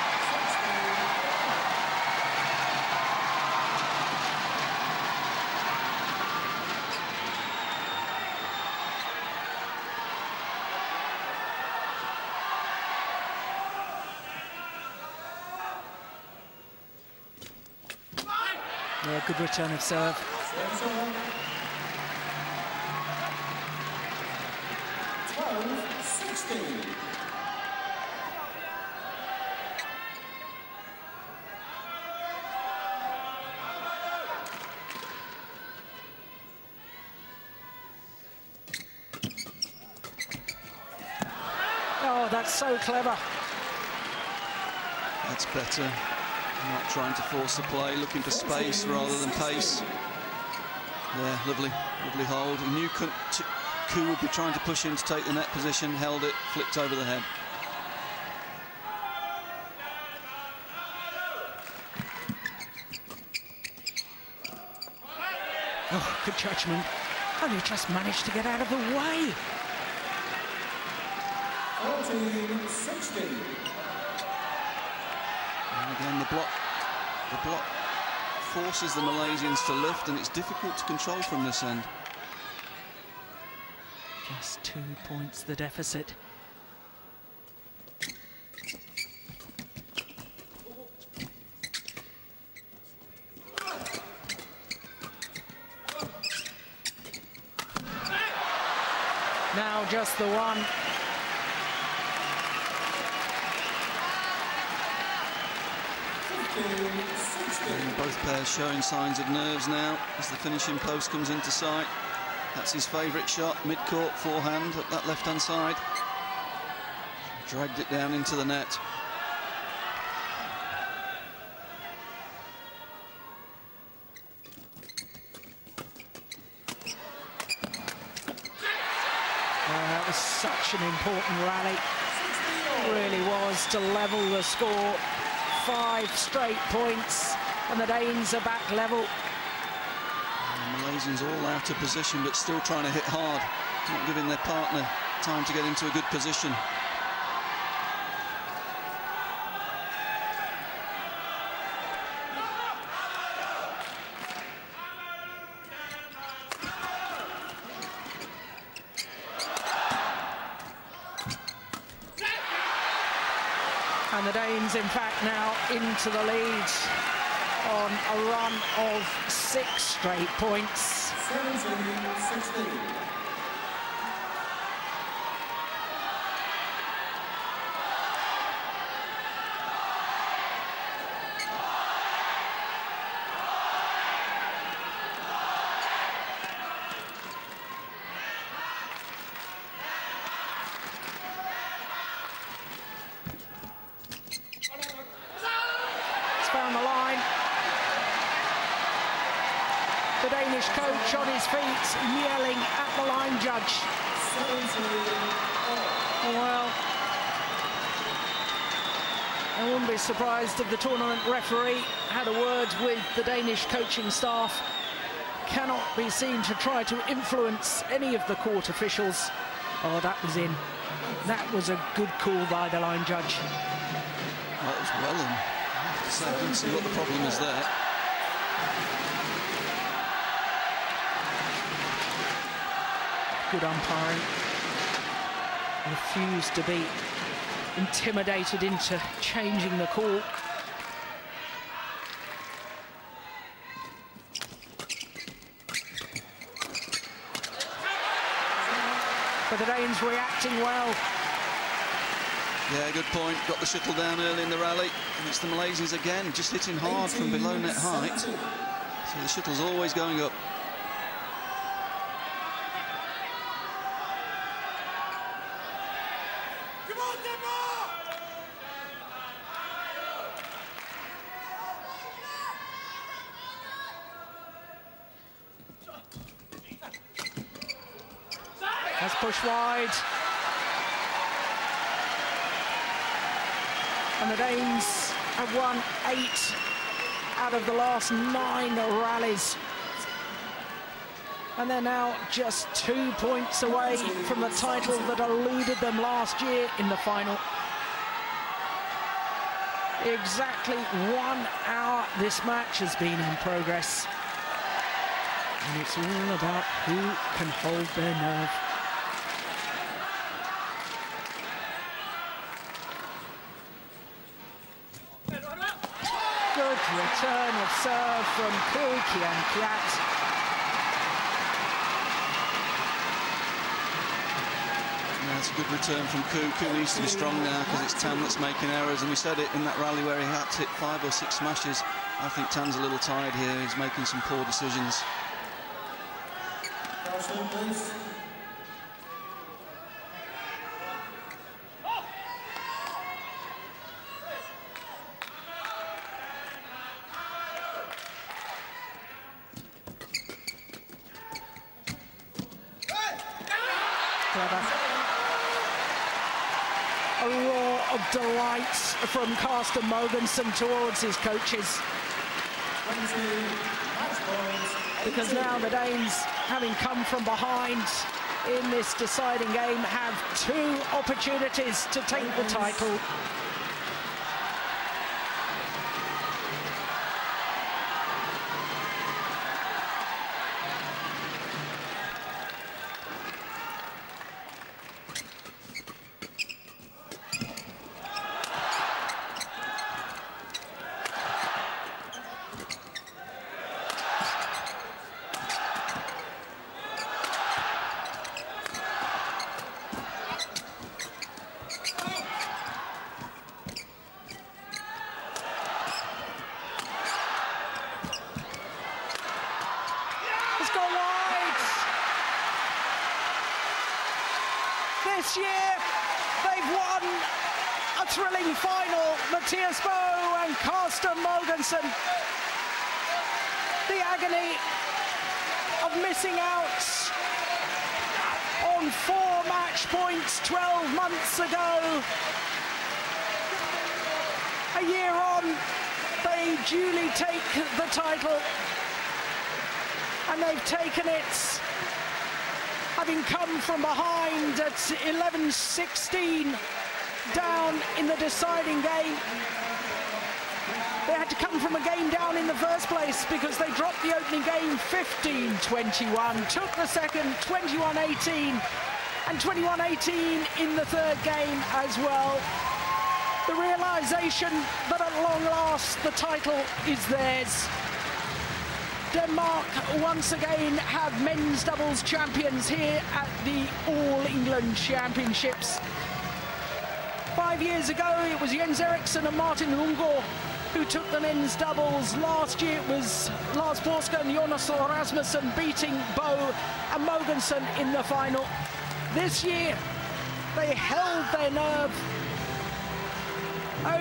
Yeah, good return of serve. So clever. That's better. Not trying to force the play, looking for space rather than pace. Yeah, lovely, lovely hold. He knew Koo would be trying to push him to take the net position, held it, flipped over the head. Oh, good judgment. And he just managed to get out of the way. 16. And again, the block forces the Malaysians to lift, and it's difficult to control from this end. Just 2 points the deficit. Now just the one. Both pairs showing signs of nerves now as the finishing post comes into sight. That's his favourite shot, mid-court forehand at that left-hand side. Dragged it down into the net. That was such an important rally. It really was to level the score. 5 straight points, and the Danes are back level. Malaysians all out of position, but still trying to hit hard, not giving their partner time to get into a good position. And the Danes, in fact, now into the lead on a run of 6 straight points. 17-16. It's found the line. The Danish coach on his feet, yelling at the line judge. Well, I wouldn't be surprised if the tournament referee had a word with the Danish coaching staff. Cannot be seen to try to influence any of the court officials. Oh, that was in. That was a good call by the line judge. That was well in. So I didn't see what the problem is there. Good umpiring, refused to be intimidated into changing the call. But the Danes reacting well. Yeah, good point, got the shuttle down early in the rally, and it's the Malaysians again, just hitting hard from below net height, so the shuttle's always going up. That's pushed wide. And the Danes have won 8 out of the last 9 rallies. And they're now just 2 points away from the title that eluded them last year in the final. Exactly 1 hour this match has been in progress. And it's all about who can hold their nerve. Return of serve from Koo Kien Keat. That's a good return from Koo. Koo needs to be strong now because it's Tan that's making errors, and we said it in that rally where he had to hit 5 or 6 smashes. I think Tan's a little tired here. He's making some poor decisions. A roar of delight from Carsten Mogensen towards his coaches. Because now the Danes, having come from behind in this deciding game, have 2 opportunities to take the title. thrilling final. Mathias Boe and Carsten Mogensen. The agony of missing out on 4 match points 12 months ago. A year on, they duly take the title. And they've taken it, having come from behind at 11-16 down in the deciding game. They had to come from a game down in the first place because they dropped the opening game 15-21, took the second 21-18, and 21-18 in the third game as well. The realization that at long last the title is theirs. Denmark once again have men's doubles champions here at the All England Championships. 5 years ago it was Jens Eriksson and Martin Lundgaard who took the men's doubles. Last year it was Lars Borsgaard and Jonas Rasmussen beating Boe and Mogensen in the final. This year they held their nerve,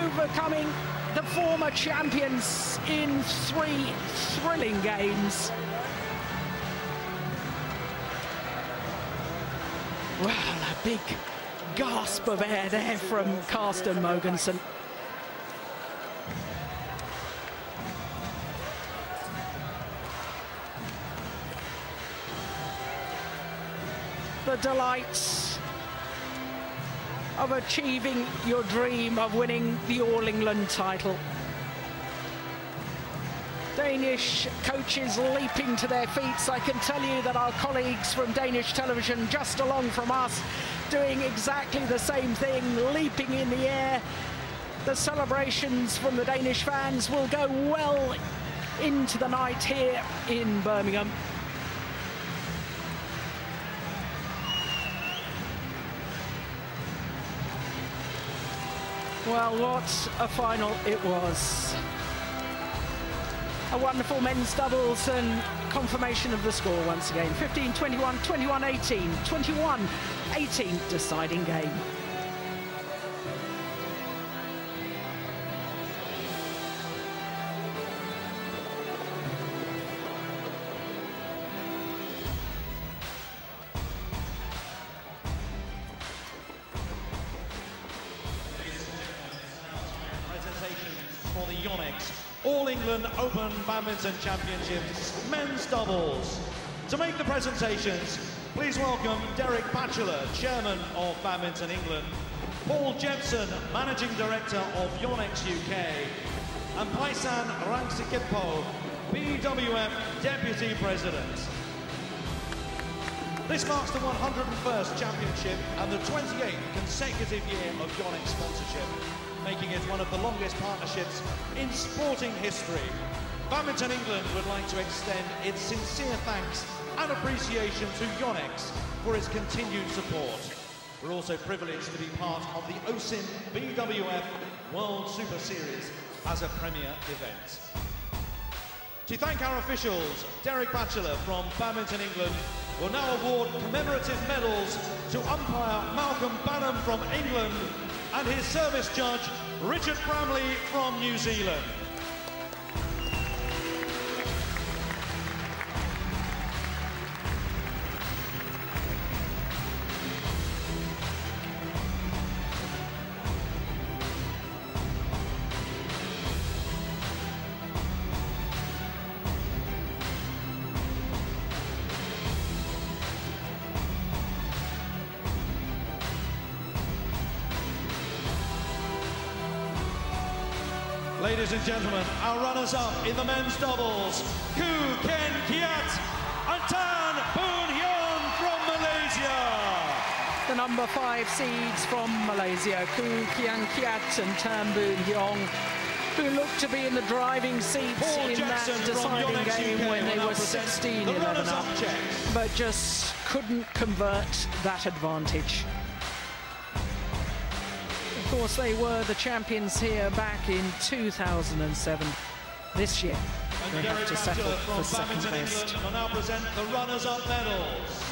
overcoming the former champions in 3 thrilling games. Well, a big gasp of air there from Carsten Mogensen. The delights of achieving your dream of winning the All England title. Danish coaches leaping to their feet. So I can tell you that our colleagues from Danish television just along from us doing exactly the same thing, leaping in the air. The celebrations from the Danish fans will go well into the night here in Birmingham. Well, what a final it was. A wonderful men's doubles and confirmation of the score once again. 15-21, 21-18, 21-18 deciding game. Open Badminton Championships men's doubles. To make the presentations, please welcome Derek Batchelor, Chairman of Badminton England, Paul Jepson, Managing Director of Yonex UK, and Paisan Rangsikitpho, BWF Deputy President. This marks the 101st championship and the 28th consecutive year of Yonex sponsorship, making it one of the longest partnerships in sporting history. Badminton England would like to extend its sincere thanks and appreciation to Yonex for its continued support. We're also privileged to be part of the OSIM BWF World Super Series as a premier event. To thank our officials, Derek Batchelor from Badminton England will now award commemorative medals to umpire Malcolm Bannam from England and his service judge, Richard Bramley from New Zealand. Ladies and gentlemen, our runners-up in the men's doubles, Koo Kien Keat and Tan Boon Heong from Malaysia. The number 5 seeds from Malaysia, Koo Kien Keat and Tan Boon Heong, who looked to be in the driving seats that deciding game when they were 16-11 up, but just couldn't convert that advantage. Of course, they were the champions here back in 2007. This year, they have to settle for second best. England will now present the runners-up medals.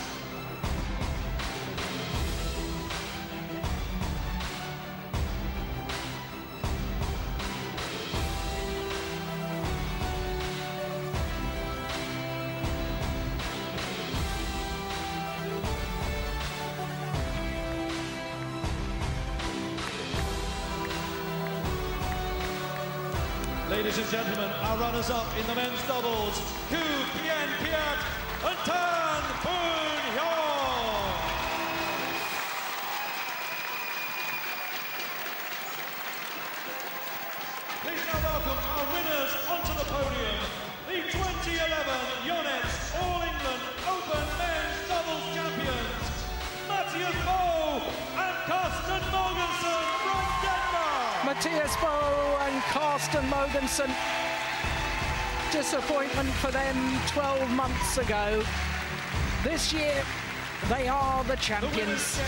Ladies and gentlemen, our runners-up in the men's doubles, Koo Kien Keat and Tan Boon Heong. Please now welcome our winners onto the podium, the 2011 Yonex All England Open Men's Doubles Champions, Mathias Boe and Carsten Mogensen from Denmark. Mathias Boe and Carsten Mogensen. Disappointment for them 12 months ago. This year, they are the champions.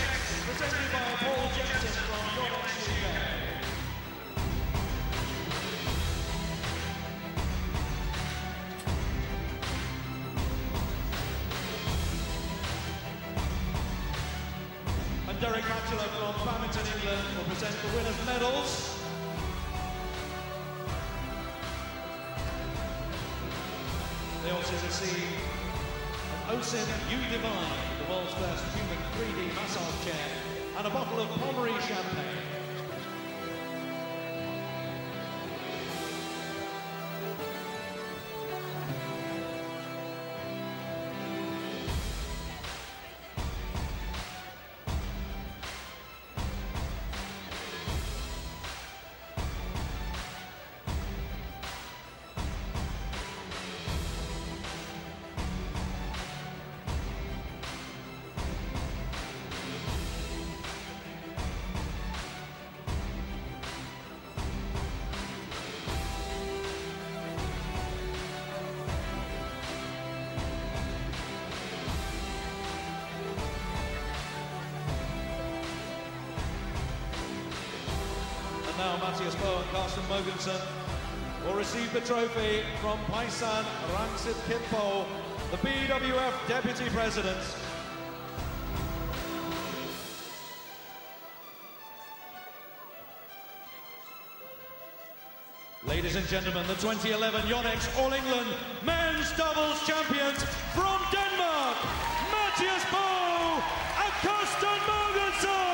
And Derek Batchelor from Badminton England will present the winners' medals. They also receive an OSIM U-Divine, the world's first human 3D massage chair, and a bottle of Pommery champagne. Now Mathias Boe and Carsten Mogensen will receive the trophy from Paisan Rangsikitpho, the BWF Deputy President. Ladies and gentlemen, the 2011 Yonex All England Men's Doubles Champions from Denmark, Mathias Boe and Carsten Mogensen!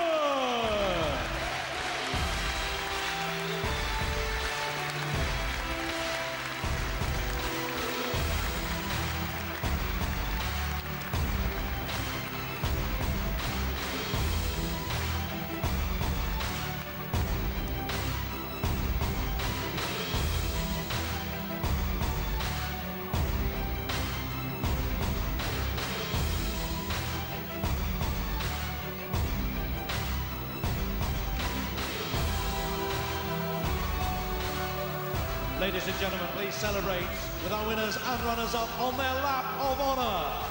Ladies and gentlemen, please celebrate with our winners and runners-up on their lap of honour.